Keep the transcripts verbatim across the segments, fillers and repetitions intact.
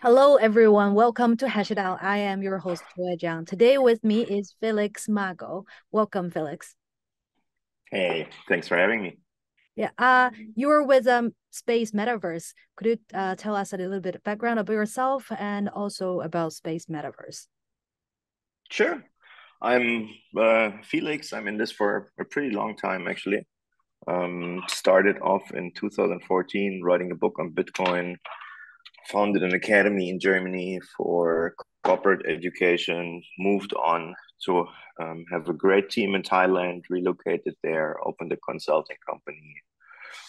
Hello, everyone. Welcome to Hash It Out. I am your host, Joy Jiang. Today with me is Felix Mago. Welcome, Felix. Hey, thanks for having me. Yeah, uh, you were with um, Space Metaverse. Could you uh, tell us a little bit of background about yourself and also about Space Metaverse? Sure. I'm uh, Felix. I'm in this for a pretty long time, actually. Um, started off in two thousand fourteen writing a book on Bitcoin. Founded an academy in Germany for corporate education, moved on to um, have a great team in Thailand, relocated there, opened a consulting company.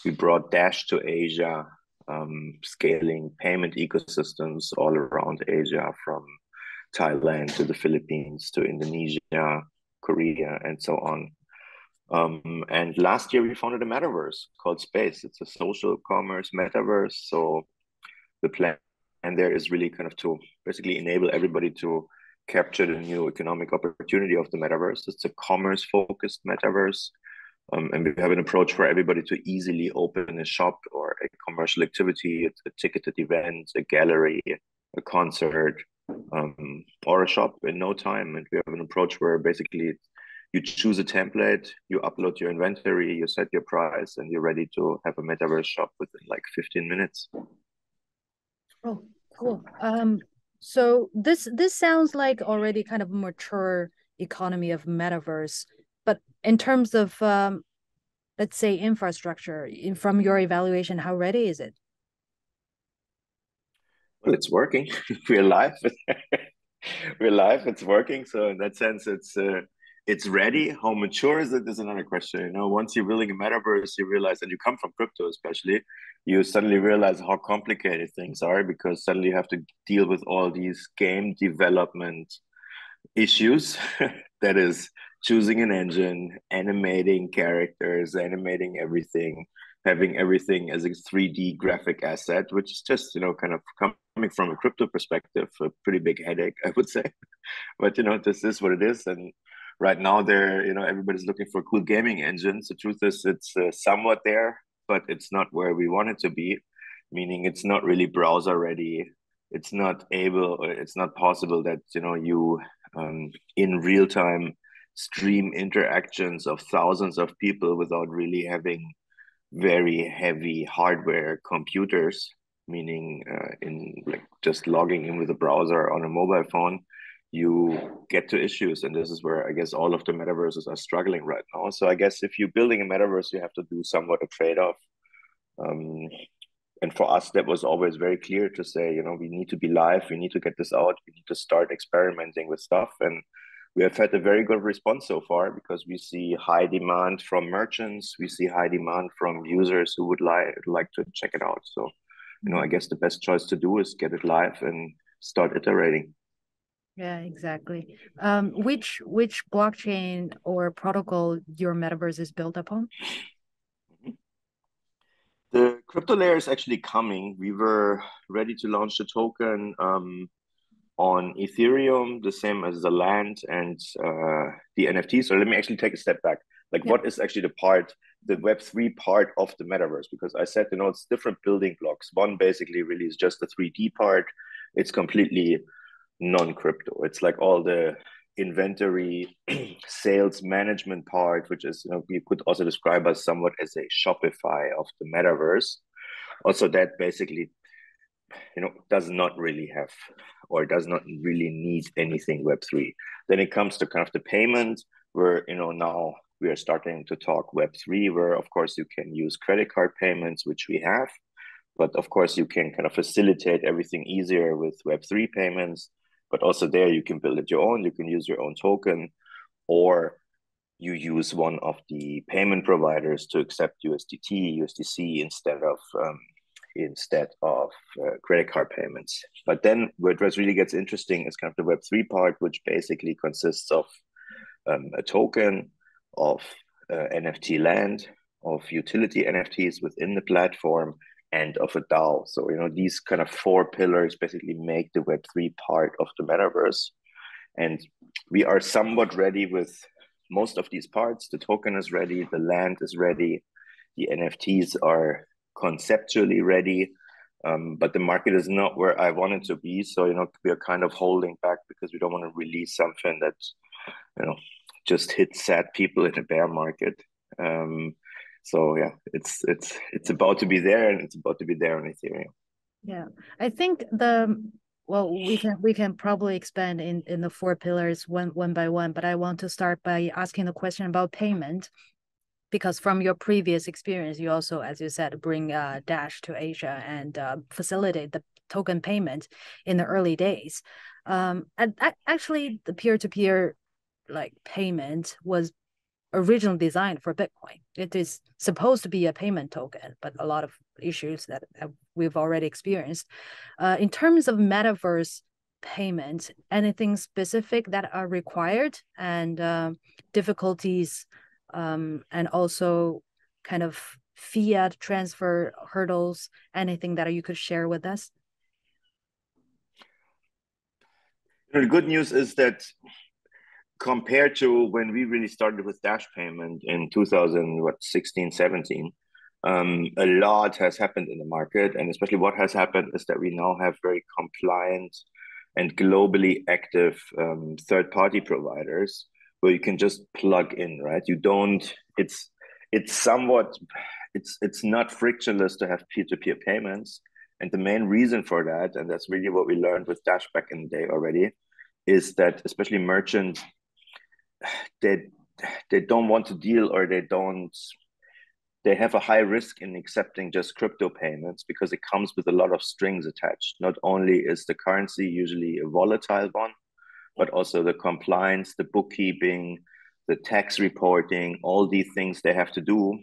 We brought Dash to Asia, um, scaling payment ecosystems all around Asia, from Thailand to the Philippines to Indonesia, Korea, and so on. Um, and last year, we founded a metaverse called Space. It's a social commerce metaverse. So the plan and there is really kind of to basically enable everybody to capture the new economic opportunity of the metaverse. It's a commerce-focused metaverse, um, and we have an approach for everybody to easily open a shop or a commercial activity, a ticketed event, a gallery, a concert, um, or a shop in no time. And we have an approach where basically you choose a template, you upload your inventory, you set your price, and you're ready to have a metaverse shop within like fifteen minutes. Oh, cool. Um, so this this sounds like already kind of mature economy of metaverse, but in terms of, um, let's say, infrastructure, in, from your evaluation, how ready is it? Well, it's working. We're live. We're live. It's working. So in that sense, it's uh, it's ready. How mature is it is another question. You know, once you're building a metaverse, you realize, and you come from crypto especially, you suddenly realize how complicated things are, because suddenly you have to deal with all these game development issues. That is choosing an engine, animating characters, animating everything, having everything as a three D graphic asset, which is just, you know, kind of coming from a crypto perspective, a pretty big headache, I would say. But, you know, this is what it is. And right now there, you know, everybody's looking for cool gaming engines. The truth is it's uh, somewhat there, but it's not where we want it to be, meaning it's not really browser ready. It's not able, it's not possible that, you know, you um, in real time stream interactions of thousands of people without really having very heavy hardware computers, meaning uh, in like just logging in with a browser on a mobile phone, you get to issues. And this is where I guess all of the metaverses are struggling right now. So I guess if you're building a metaverse, you have to do somewhat a trade-off. Um, and for us, that was always very clear to say, you know, we need to be live, we need to get this out, we need to start experimenting with stuff. And we have had a very good response so far, because we see high demand from merchants, we see high demand from users who would li- like to check it out. So, you know, I guess the best choice to do is get it live and start iterating. Yeah, exactly. Um, which which blockchain or protocol your metaverse is built upon? The crypto layer is actually coming. We were ready to launch the token um, on Ethereum, the same as the land and uh, the N F T. So let me actually take a step back. Like, yeah. What is actually the part, the Web three part of the metaverse? Because I said, you know, it's different building blocks. One basically really is just the three D part. It's completely non-crypto. It's like all the inventory sales management part, which is, you know, you could also describe us somewhat as a Shopify of the metaverse. Also, that basically, you know, does not really have or does not really need anything Web three. Then it comes to kind of the payment, where, you know, now we are starting to talk Web three, where of course you can use credit card payments, which we have, but of course you can kind of facilitate everything easier with Web three payments. But also there, you can build it your own, you can use your own token, or you use one of the payment providers to accept U S D T, U S D C instead of um, instead of uh, credit card payments. But then what really gets interesting is kind of the Web three part, which basically consists of um, a token, of uh, N F T land, of utility N F Ts within the platform, and of a DAO. So, you know, these kind of four pillars basically make the Web three part of the metaverse. And we are somewhat ready with most of these parts. The token is ready, the land is ready, the N F Ts are conceptually ready, Um, but the market is not where I want it to be. So, you know, we are kind of holding back because we don't want to release something that, you know, just hits sad people in a bear market. Um, so, yeah, it's it's it's about to be there, and it's about to be there on Ethereum. Yeah, I think the, well, we can we can probably expand in, in the four pillars one, one by one, but I want to start by asking the question about payment. Because from your previous experience, you also, as you said, bring uh, Dash to Asia and uh, facilitate the token payment in the early days. Um, and actually, the peer-to-peer like payment was originally designed for Bitcoin. It is supposed to be a payment token, but a lot of issues that we've already experienced. Uh, in terms of metaverse payment, anything specific that are required and uh, difficulties, Um, and also kind of fiat transfer hurdles, anything that you could share with us? The good news is that compared to when we really started with Dash payment in two thousand sixteen, seventeen, um, a lot has happened in the market. And especially what has happened is that we now have very compliant and globally active um, third-party providers where you can just plug in, right? You don't, it's it's somewhat, it's it's not frictionless to have peer-to-peer payments. And the main reason for that, and that's really what we learned with Dash back in the day already, is that especially merchants, they, they don't want to deal, or they don't, they have a high risk in accepting just crypto payments because it comes with a lot of strings attached. Not only is the currency usually a volatile one, but also the compliance, the bookkeeping, the tax reporting, all these things they have to do.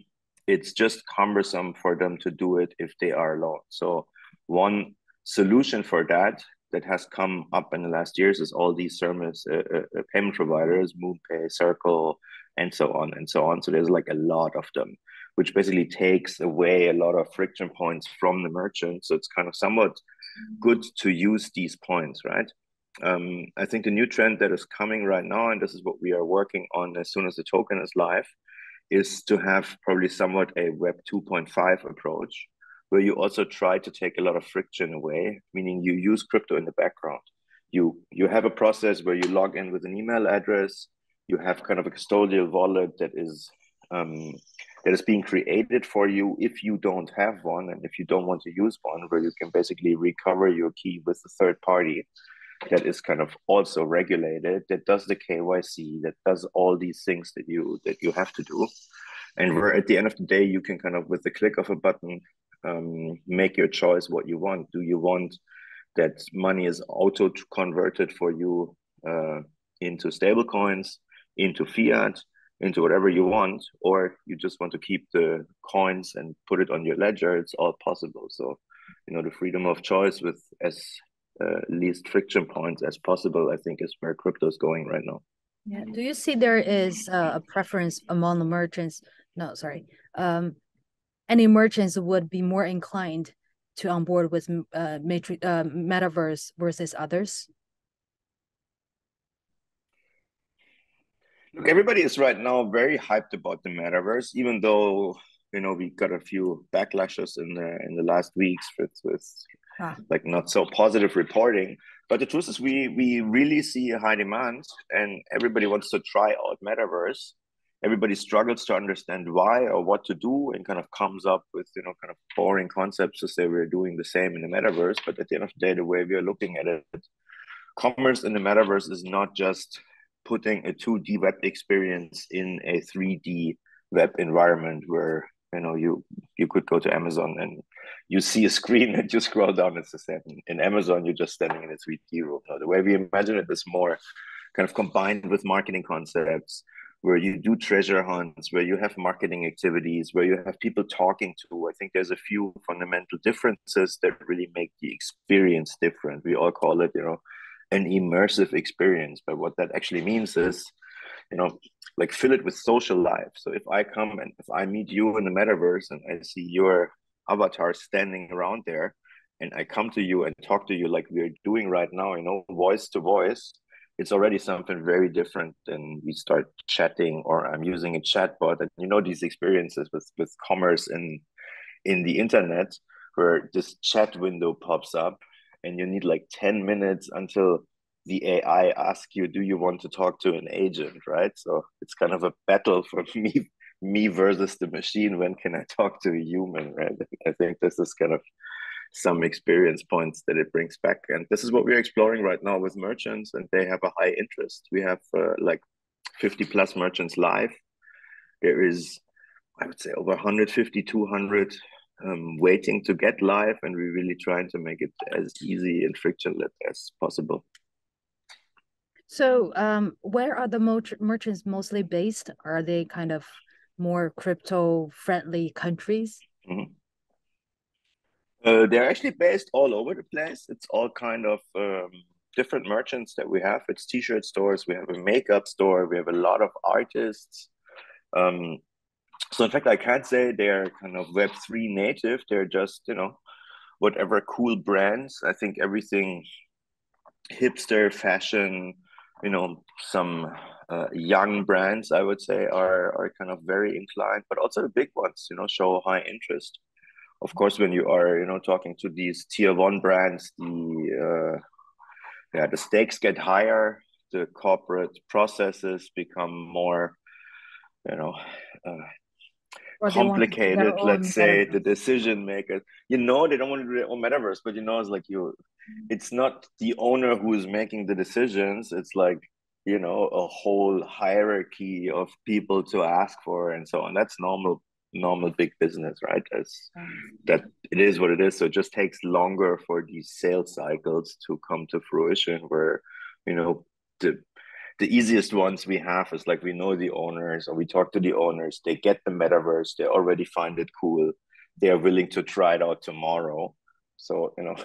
It's just cumbersome for them to do it if they are alone. So one solution for that that has come up in the last years is all these service uh, uh, payment providers, MoonPay, Circle, and so on and so on. So there's like a lot of them, which basically takes away a lot of friction points from the merchant. So it's kind of somewhat good to use these points, right? Um, I think the new trend that is coming right now, and this is what we are working on as soon as the token is live, is to have probably somewhat a Web two point five approach, where you also try to take a lot of friction away, meaning you use crypto in the background. You, you have a process where you log in with an email address, you have kind of a custodial wallet that is, um, that is being created for you if you don't have one, and if you don't want to use one, where you can basically recover your key with a third party that is kind of also regulated, that does the K Y C, that does all these things that you that you have to do, and where at the end of the day you can kind of, with the click of a button, um, make your choice what you want. Do you want that money is auto converted for you uh, into stable coins, into fiat, into whatever you want, or you just want to keep the coins and put it on your ledger? It's all possible. So, you know, the freedom of choice with as Uh, least friction points as possible, I think, is where crypto is going right now. Yeah. Do you see there is uh, a preference among the merchants? No, sorry. Um, any merchants would be more inclined to onboard with uh, matri uh, Metaverse versus others? Look, everybody is right now very hyped about the Metaverse, even though, you know, we got a few backlashes in the, in the last weeks with, with Ah. like not so positive reporting. But the truth is we we really see a high demand, and everybody wants to try out Metaverse. Everybody struggles to understand why or what to do, and kind of comes up with, you know, kind of boring concepts to say we're doing the same in the Metaverse. But at the end of the day, the way we are looking at it, commerce in the Metaverse is not just putting a two D web experience in a three D web environment where, you know, you you could go to Amazon and you see a screen and you scroll down. It's the same in Amazon. You're just standing in a three D room. Now, the way we imagine it is more kind of combined with marketing concepts, where you do treasure hunts, where you have marketing activities, where you have people talking to. I think there's a few fundamental differences that really make the experience different. We all call it, you know, an immersive experience, but what that actually means is, you know, like fill it with social life. So if I come and if I meet you in the Metaverse and I see your avatar standing around there, and I come to you and talk to you like we're doing right now, you know, voice to voice, it's already something very different than we start chatting, or I'm using a chatbot. And you know, these experiences with, with commerce and in the internet where this chat window pops up and you need like ten minutes until the A I asks you, do you want to talk to an agent, right? So it's kind of a battle for me, me versus the machine. When can I talk to a human, right? I think this is kind of some experience points that it brings back. And this is what we're exploring right now with merchants, and they have a high interest. We have uh, like fifty plus merchants live. There is, I would say, over one hundred fifty, two hundred um, waiting to get live, and we're really trying to make it as easy and frictionless as possible. So um, where are the merchants mostly based? Are they kind of more crypto-friendly countries? Mm-hmm. uh, they're actually based all over the place. It's all kind of um, different merchants that we have. It's T-shirt stores. We have a makeup store. We have a lot of artists. Um, so in fact, I can't say they're kind of Web three native. They're just, you know, whatever cool brands. I think everything hipster fashion, you know, some uh, young brands, I would say, are, are kind of very inclined, but also the big ones, you know, show high interest. Of course, when you are, you know, talking to these tier one brands, the, uh, yeah, the stakes get higher, the corporate processes become more, you know, uh, complicated, let's say, metaverse. The decision makers, you know, they don't want to do their own metaverse, but you know, it's like you, it's not the owner who is making the decisions. It's like, you know, a whole hierarchy of people to ask for and so on. That's normal, normal big business, right? That's, that it is what it is. So it just takes longer for these sales cycles to come to fruition where, you know, the The easiest ones we have is like we know the owners or we talk to the owners, they get the metaverse, they already find it cool, they are willing to try it out tomorrow. So, you know,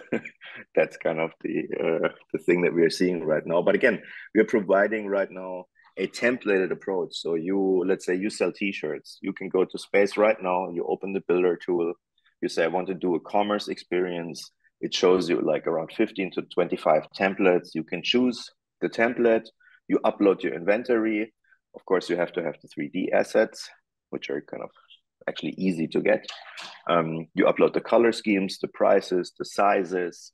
that's kind of the uh, the thing that we are seeing right now. But again, we are providing right now a templated approach. So you, let's say you sell T-shirts, you can go to Space right now, you open the builder tool, you say, I want to do a commerce experience. It shows you like around fifteen to twenty-five templates. You can choose the template. You upload your inventory. Of course, you have to have the three D assets, which are kind of actually easy to get. Um, you upload the color schemes, the prices, the sizes.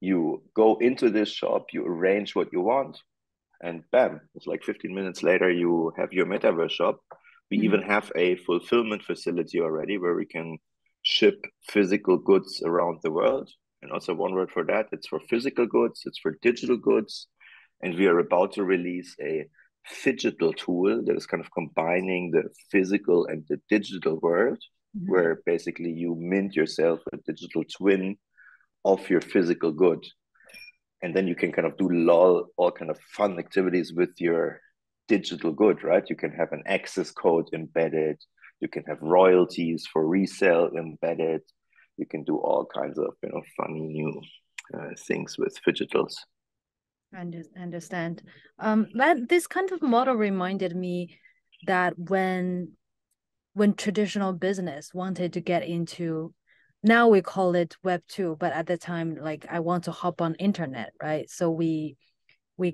You go into this shop, you arrange what you want, and bam, it's like fifteen minutes later, you have your metaverse shop. We mm-hmm. even have a fulfillment facility already where we can ship physical goods around the world. And also one word for that, it's for physical goods, it's for digital goods. And we are about to release a fidgetal tool that is kind of combining the physical and the digital world, mm-hmm. where basically you mint yourself a digital twin of your physical good. And then you can kind of do lol, all kind of fun activities with your digital good, right? You can have an access code embedded. You can have royalties for resale embedded. You can do all kinds of, you know, funny new uh, things with fidgetals. I understand. Um, that this kind of model reminded me that when when traditional business wanted to get into, now we call it Web two, but at the time, like, I want to hop on internet, right? So we we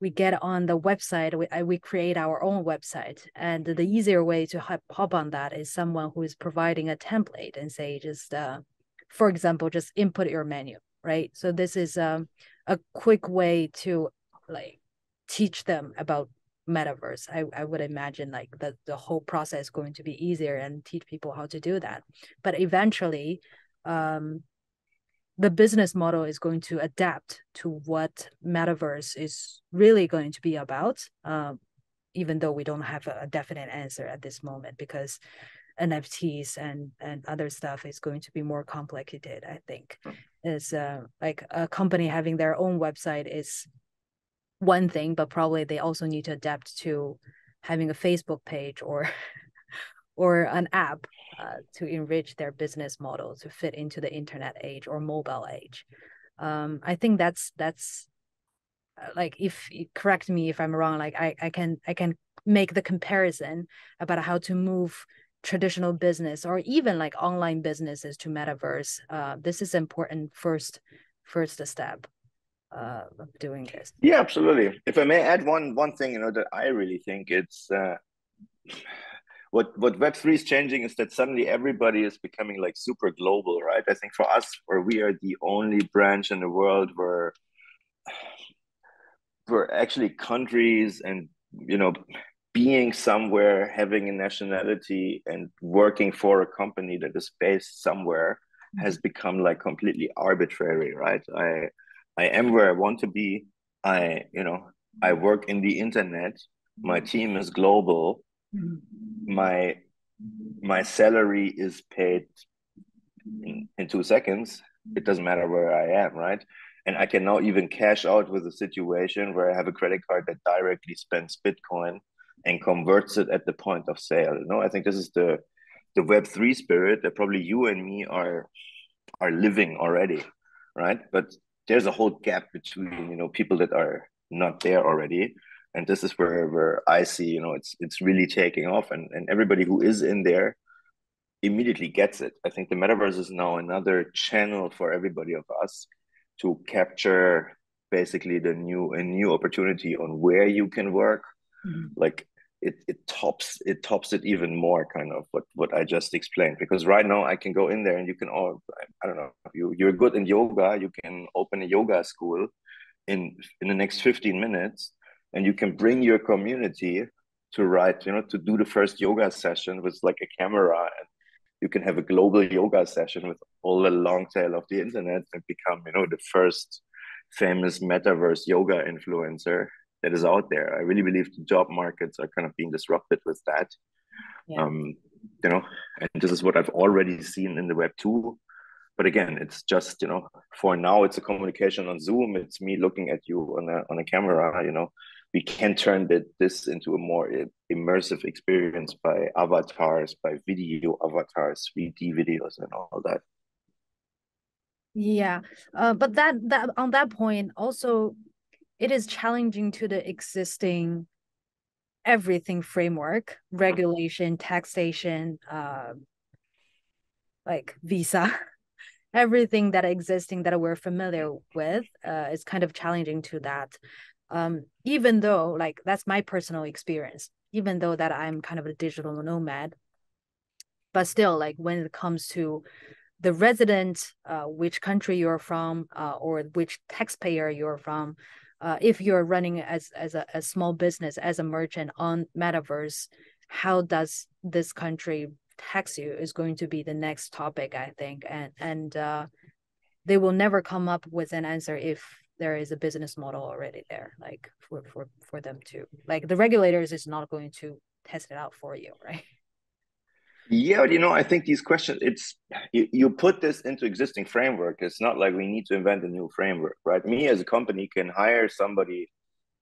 we get on the website, we we create our own website, and the easier way to hop, hop on that is someone who is providing a template and say just, uh, for example, just input your menu, right? So this is um. a quick way to like teach them about metaverse. I, I would imagine like the, the whole process is going to be easier and teach people how to do that. But eventually um, the business model is going to adapt to what metaverse is really going to be about, um, even though we don't have a definite answer at this moment because N F Ts and, and other stuff is going to be more complicated, I think. Is uh, like a company having their own website is one thing, but probably they also need to adapt to having a Facebook page or or an app uh, to enrich their business model to fit into the internet age or mobile age. Um, I think that's that's like, if correct me if I'm wrong, like I, I can I can make the comparison about how to move traditional business or even like online businesses to metaverse. Uh, this is important first first step uh, of doing this. Yeah, absolutely. If I may add one one thing, you know, that I really think it's uh, what what Web three is changing is that suddenly everybody is becoming like super global, right? I think for us, where we are the only branch in the world where where actually countries and, you know, being somewhere, having a nationality and working for a company that is based somewhere has become like completely arbitrary, right? I I am where I want to be. I, you know, I work in the internet. My team is global. My my salary is paid in, in two seconds. It doesn't matter where I am, right? And I can now even cash out with a situation where I have a credit card that directly spends Bitcoin and converts it at the point of sale. No, I think this is the the Web three spirit that probably you and me are are living already, right? But there's a whole gap between, you know, people that are not there already. And this is where, where I see, you know, it's it's really taking off, and, and everybody who is in there immediately gets it. I think the metaverse is now another channel for everybody of us to capture basically the new a new opportunity on where you can work. Mm-hmm. Like it it tops it tops it even more, kind of what, what I just explained. Because right now I can go in there and you can all, I don't know, you you're good in yoga, you can open a yoga school in in the next fifteen minutes. And you can bring your community to write, you know, to do the first yoga session with like a camera, and you can have a global yoga session with all the long tail of the internet and become, you know, the first famous metaverse yoga influencer that is out there. I really believe the job markets are kind of being disrupted with that. Yeah. Um, you know, and this is what I've already seen in the Web two. But again, it's just, you know, for now, it's a communication on Zoom. It's me looking at you on a on a camera, you know. We can turn the, this into a more immersive experience by avatars, by video avatars, three D videos and all that. Yeah, uh, but that that on that point also, it is challenging to the existing everything framework, regulation, taxation, uh, like visa, everything that existing that we're familiar with uh, is kind of challenging to that. Um, even though, like, that's my personal experience, even though that I'm kind of a digital nomad, but still, like, when it comes to the resident, uh, which country you're from, uh, or which taxpayer you're from, uh, if you're running as, as a, a small business, as a merchant on metaverse, how does this country tax you is going to be the next topic, I think. And, and, uh, they will never come up with an answer if there is a business model already there, like for, for, for them to, like the regulators is not going to test it out for you, right? Yeah, but you know, I think these questions, it's, you, you put this into existing framework. It's not like we need to invent a new framework, right? Me as a company can hire somebody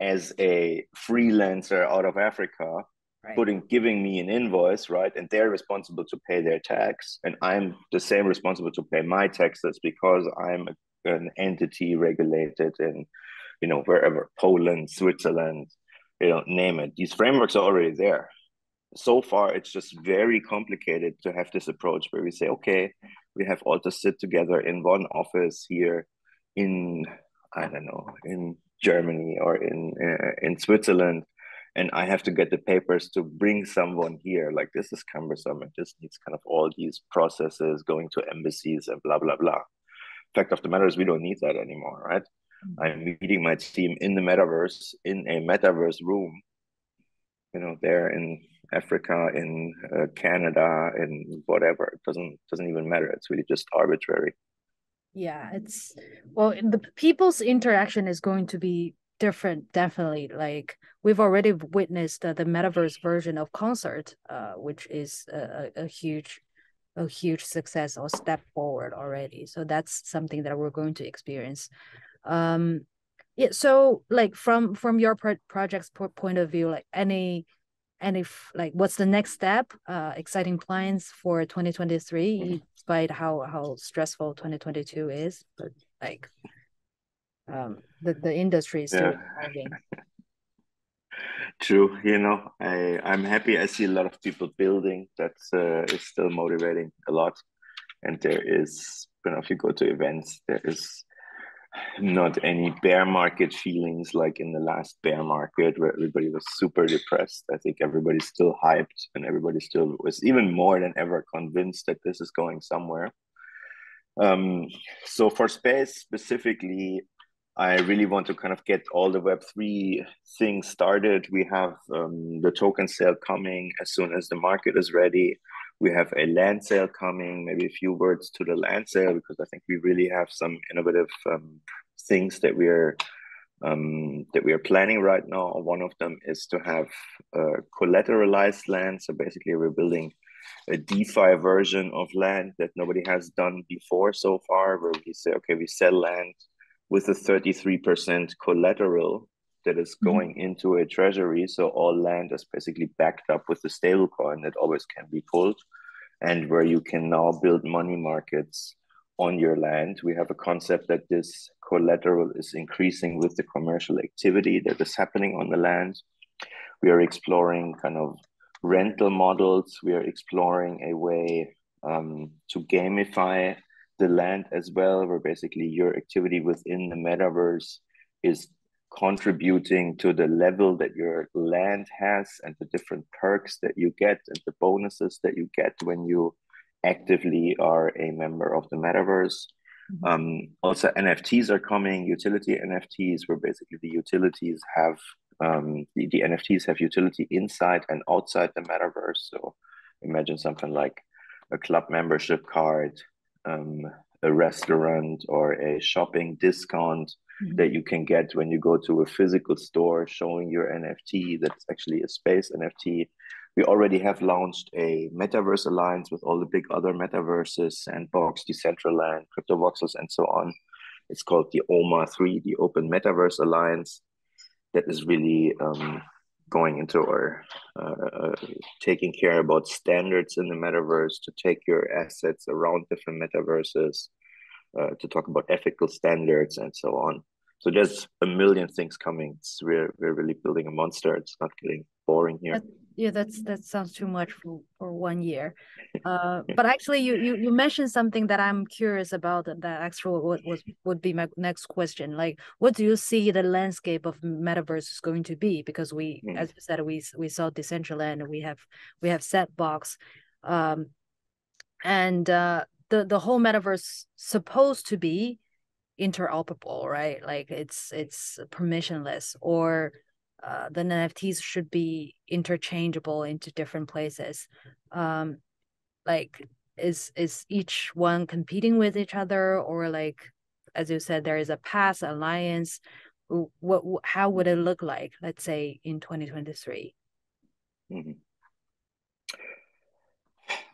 as a freelancer out of Africa, right, putting, giving me an invoice, right? And they're responsible to pay their tax. And I'm the same responsible to pay my taxes because I'm a an entity regulated in, you know, wherever, Poland, Switzerland, you know, name it. These frameworks are already there. So far, it's just very complicated to have this approach where we say, okay, we have all to sit together in one office here in, I don't know, in Germany or in uh, in Switzerland, and I have to get the papers to bring someone here. Like, this is cumbersome. It just needs kind of all these processes, going to embassies and blah, blah, blah. Fact of the matter is we don't need that anymore, right? Mm-hmm. I'm meeting my team in the metaverse, in a metaverse room, you know, there in Africa, in uh, Canada, in whatever. It doesn't doesn't even matter. It's really just arbitrary. Yeah, it's, well, the people's interaction is going to be different, definitely. Like, we've already witnessed uh, the metaverse version of concert, uh, which is a, a, a huge a huge success or step forward already. So that's something that we're going to experience. Um, yeah. So like from, from your pro project's point of view, like any, and if like, what's the next step, uh, exciting plans for twenty twenty-three, mm-hmm, despite how, how stressful twenty twenty-two is, but like, um, the, the industry is still, yeah, evolving. True, you know, I, I'm happy. I see a lot of people building. That's uh, is still motivating a lot. And there is, you know, if you go to events, there is not any bear market feelings like in the last bear market where everybody was super depressed. I think everybody's still hyped and everybody still was even more than ever convinced that this is going somewhere. Um, so for space specifically, I really want to kind of get all the Web three things started. We have um, the token sale coming as soon as the market is ready. We have a land sale coming, maybe a few words to the land sale, because I think we really have some innovative um, things that we are um, that we are planning right now. One of them is to have uh, collateralized land. So basically we're building a DeFi version of land that nobody has done before so far, where we say, okay, we sell land with a thirty-three percent collateral that is going mm-hmm. into a treasury. So all land is basically backed up with a stable coin that always can be pulled, and where you can now build money markets on your land. We have a concept that this collateral is increasing with the commercial activity that is happening on the land. We are exploring kind of rental models. We are exploring a way um, to gamify the land as well, where basically your activity within the metaverse is contributing to the level that your land has and the different perks that you get and the bonuses that you get when you actively are a member of the metaverse. Mm-hmm. Um, also, N F Ts are coming, utility N F Ts, where basically the utilities have, um, the, the N F Ts have utility inside and outside the metaverse. So imagine something like a club membership card, um, a restaurant or a shopping discount mm-hmm. that you can get when you go to a physical store showing your N F T that's actually a space N F T. We already have launched a Metaverse Alliance with all the big other metaverses, Sandbox, Decentraland, Cryptovoxels, and so on. It's called the O M A three, the Open Metaverse Alliance, that is really um, going into or uh, uh, taking care about standards in the metaverse, to take your assets around different metaverses, uh, to talk about ethical standards and so on. So there's a million things coming. It's, we're, we're really building a monster. It's not getting boring here. That, yeah, that's that sounds too much for, for one year. Uh, but actually, you, you you mentioned something that I'm curious about, that actually would, would, would be my next question. Like, what do you see the landscape of metaverse is going to be? Because we, mm. as you said, we we saw Decentraland, we have we have Sandbox, um, and uh, the the whole metaverse supposed to be interoperable, right? Like it's it's permissionless, or uh, the N F Ts should be interchangeable into different places. Um, like is is each one competing with each other, or like as you said, there is a past alliance. What how would it look like? Let's say in twenty twenty-three. Mm-hmm.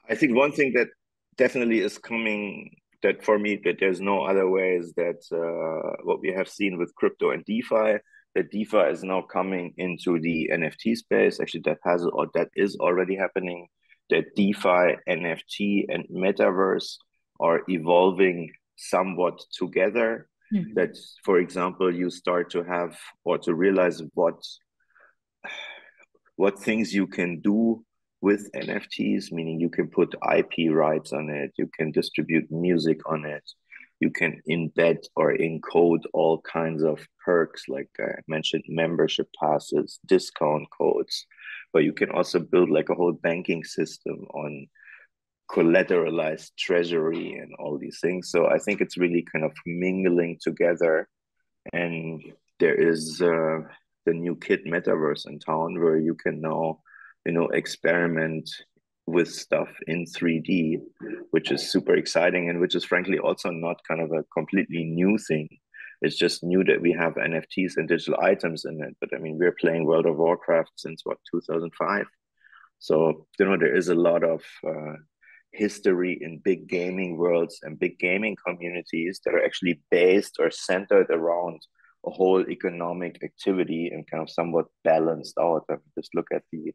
I think one thing that definitely is coming, that for me, that there's no other way, is that uh, what we have seen with crypto and DeFi, that DeFi is now coming into the N F T space. Actually, that has or that is already happening. That DeFi, N F T, and metaverse are evolving somewhat together. Mm-hmm. That, for example, you start to have or to realize what what things you can do with N F Ts, meaning you can put I P rights on it, you can distribute music on it, you can embed or encode all kinds of perks, like I mentioned, membership passes, discount codes, but you can also build like a whole banking system on collateralized treasury and all these things. So I think it's really kind of mingling together. And there is uh, the new kid metaverse in town, where you can now you know, experiment with stuff in three D, which is super exciting, and which is frankly also not kind of a completely new thing. It's just new that we have N F Ts and digital items in it. But I mean, we're playing World of Warcraft since what, two thousand five. So, you know, there is a lot of uh, history in big gaming worlds and big gaming communities that are actually based or centered around a whole economic activity and kind of somewhat balanced out. I mean, just look at the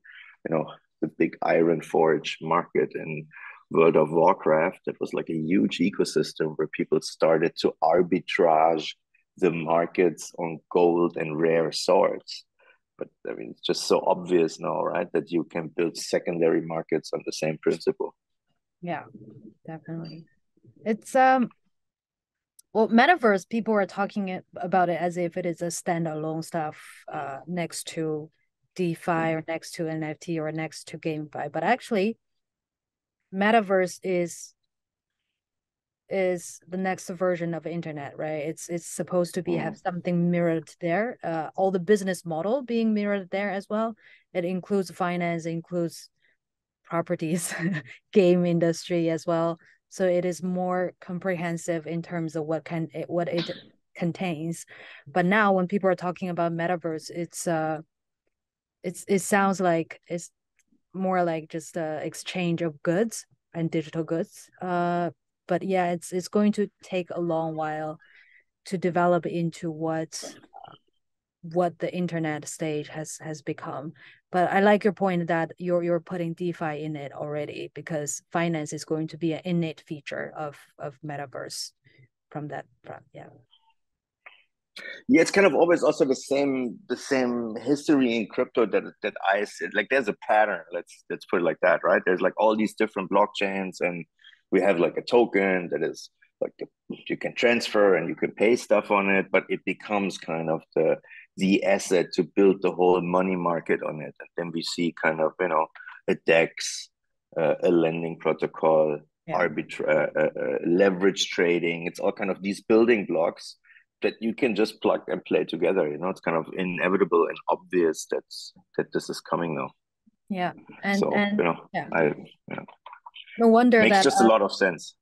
you know, the big Iron Forge market in World of Warcraft. That was like a huge ecosystem where people started to arbitrage the markets on gold and rare swords. But I mean, it's just so obvious now, right? That you can build secondary markets on the same principle. Yeah, definitely. It's um, Well, Metaverse, people are talking it, about it as if it is a standalone stuff uh, next to DeFi or next to N F T or next to GameFi. But actually, Metaverse is is the next version of internet, right? It's it's supposed to be mm. have something mirrored there. Uh, all the business model being mirrored there as well. It includes finance, it includes properties, game industry as well. So it is more comprehensive in terms of what can it, what it contains. But now when people are talking about Metaverse, it's uh, it's it sounds like it's more like just a exchange of goods and digital goods. Uh, but yeah, it's it's going to take a long while to develop into what what the internet stage has has become. But I like your point that you're you're putting DeFi in it already, because finance is going to be an innate feature of of Metaverse from that front. Yeah. Yeah, it's kind of always also the same the same history in crypto that that I said. Like there's a pattern. Let's let's put it like that, right? There's like all these different blockchains, and we have like a token that is like the, you can transfer and you can pay stuff on it, but it becomes kind of the the asset to build the whole money market on it. And then we see kind of, you know, a DEX, uh, a lending protocol, yeah. arbitra- uh, uh, leverage trading. It's all kind of these building blocks that you can just plug and play together. You know, it's kind of inevitable and obvious that's, that this is coming now. Yeah. And, so, and you know, yeah. I, you know, no wonder makes that, just uh, a lot of sense.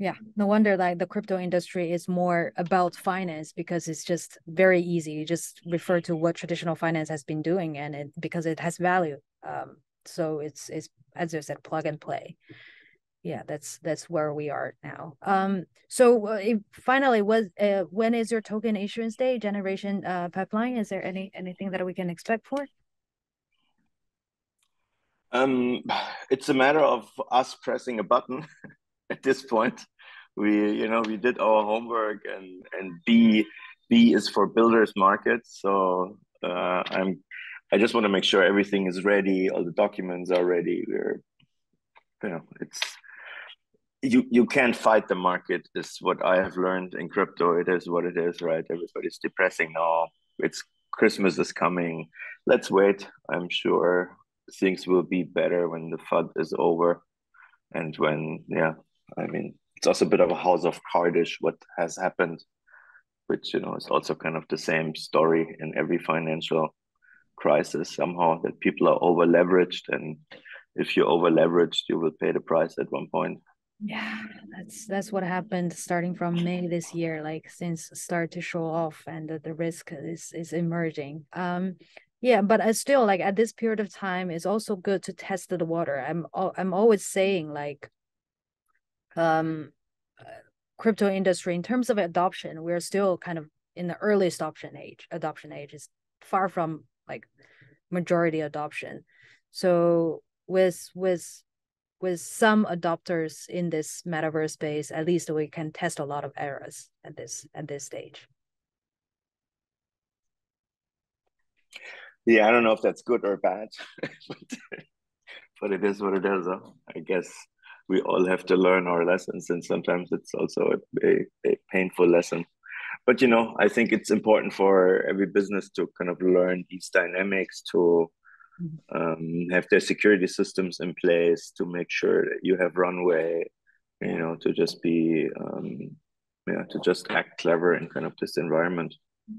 Yeah, no wonder like the crypto industry is more about finance, because it's just very easy. You just refer to what traditional finance has been doing, and it because it has value. Um, so it's it's as I said, plug and play. Yeah, that's that's where we are now. Um, so if, finally, was uh, when is your token issuance day generation uh, pipeline? Is there any anything that we can expect for? Um, it's a matter of us pressing a button. At this point, we you know we did our homework, and and B B is for builders market. So uh, I'm I just want to make sure everything is ready, all the documents are ready. We're you know it's you you can't fight the market is what I have learned in crypto. It is what it is, right? Everybody's depressing now. It's Christmas is coming. Let's wait. I'm sure things will be better when the F U D is over, and when yeah. I mean, it's also a bit of a house of cardish what has happened, which, you know, is also kind of the same story in every financial crisis somehow, that people are over leveraged. And if you're over leveraged, you will pay the price at one point. Yeah, that's that's what happened starting from May this year, like since start to show off, and the, the risk is, is emerging. Um, yeah, but I still like at this period of time, it's also good to test the water. I'm I'm always saying like, um crypto industry in terms of adoption, we're still kind of in the earliest adoption age. Adoption age is far from like majority adoption. So with with with some adopters in this metaverse space, at least we can test a lot of errors at this at this stage. Yeah, I don't know if that's good or bad, but, but it is what it is, huh? I guess. We all have to learn our lessons, and sometimes it's also a, a, a painful lesson. But, you know, I think it's important for every business to kind of learn these dynamics, to um, have their security systems in place, to make sure that you have runway, you know, to just be, um, yeah, to just act clever in kind of this environment.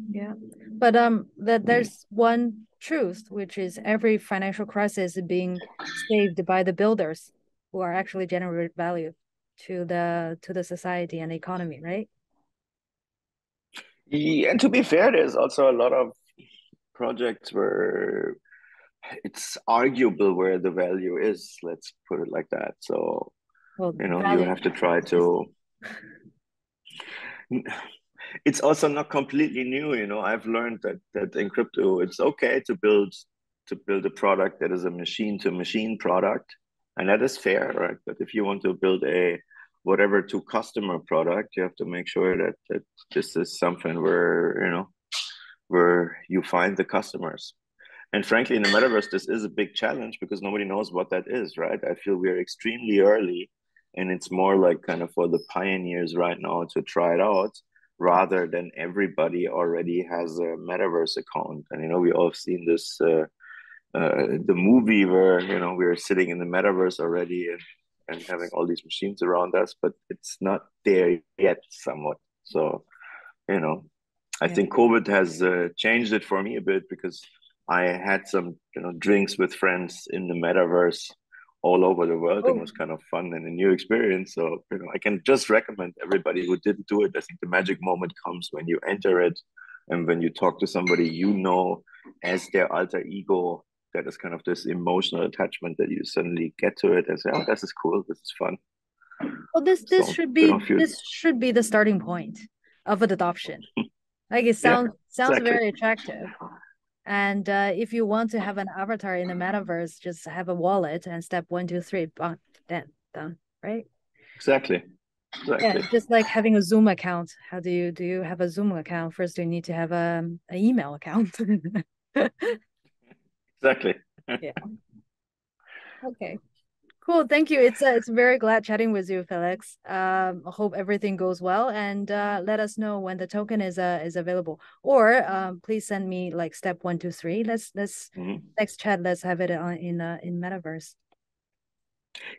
Yeah, but um, that there's one truth, which is every financial crisis is being saved by the builders, who are actually generate value to the to the society and the economy, right? Yeah, and to be fair, there's also a lot of projects where it's arguable where the value is. Let's put it like that. So, well, you know, value. You have to try to. It's also not completely new. You know, I've learned that that in crypto, it's okay to build to build a product that is a machine-to-machine product. And that is fair, right? But if you want to build a whatever to customer product, you have to make sure that, that this is something where, you know, where you find the customers. And frankly, in the metaverse, this is a big challenge because nobody knows what that is, right? I feel we're extremely early, and it's more like kind of for the pioneers right now to try it out. rather than everybody already has a metaverse account. And, you know, we all have seen this, uh, uh, the movie where, you know, we are sitting in the metaverse already and, and having all these machines around us, but it's not there yet somewhat. So, you know, I yeah. think COVID has uh, changed it for me a bit, because I had some, you know, drinks with friends in the metaverse all over the world. Oh. And it was kind of fun and a new experience. So, you know, I can just recommend everybody who didn't do it. I think the magic moment comes when you enter it and when you talk to somebody you know as their alter ego. That is kind of this emotional attachment that you suddenly get to it and say, "Oh, this is cool. This is fun." Well, this this so, should be this should be the starting point of an adoption. Like it sounds yeah, sounds exactly. very attractive. And uh, if you want to have an avatar in the metaverse, just have a wallet and step one, two, three, bang, then done, right? Exactly. Exactly. Yeah, just like having a Zoom account. How do you do? You have a Zoom account first. You need to have a um, an email account. Exactly. Yeah. Okay. Cool. Thank you. It's uh, it's very glad chatting with you, Felix. Um, I hope everything goes well, and uh, let us know when the token is uh, is available. Or um, please send me like step one, two, three. Let's let's mm-hmm. next chat. Let's have it on in uh, in metaverse.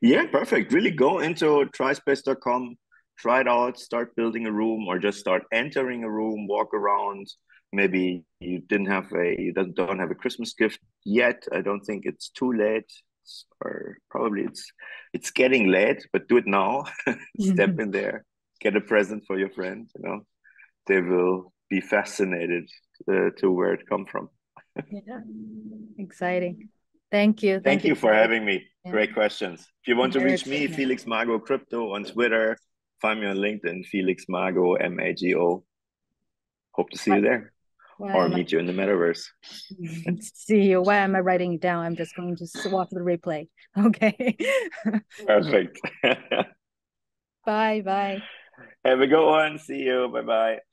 Yeah, perfect. Really go into try space dot com, try it out, start building a room, or just start entering a room, walk around. Maybe you didn't have a you don't, don't have a Christmas gift yet. I don't think it's too late, or probably it's it's getting late, but do it now. Step in there, get a present for your friend. You know, they will be fascinated uh, to where it come from. Yeah, exciting. Thank you. Thank, Thank you, you for having me. Yeah. Great questions. If you want I'm to reach me, now. Felix Mago Crypto on Twitter. Find me on LinkedIn, Felix Mago M A G O. Hope to see Bye. you there. Wow. Or meet you in the metaverse. See you. Why am I writing it down? I'm just going to swap the replay. Okay. Perfect. Bye. Bye. Have a good one. See you. Bye bye.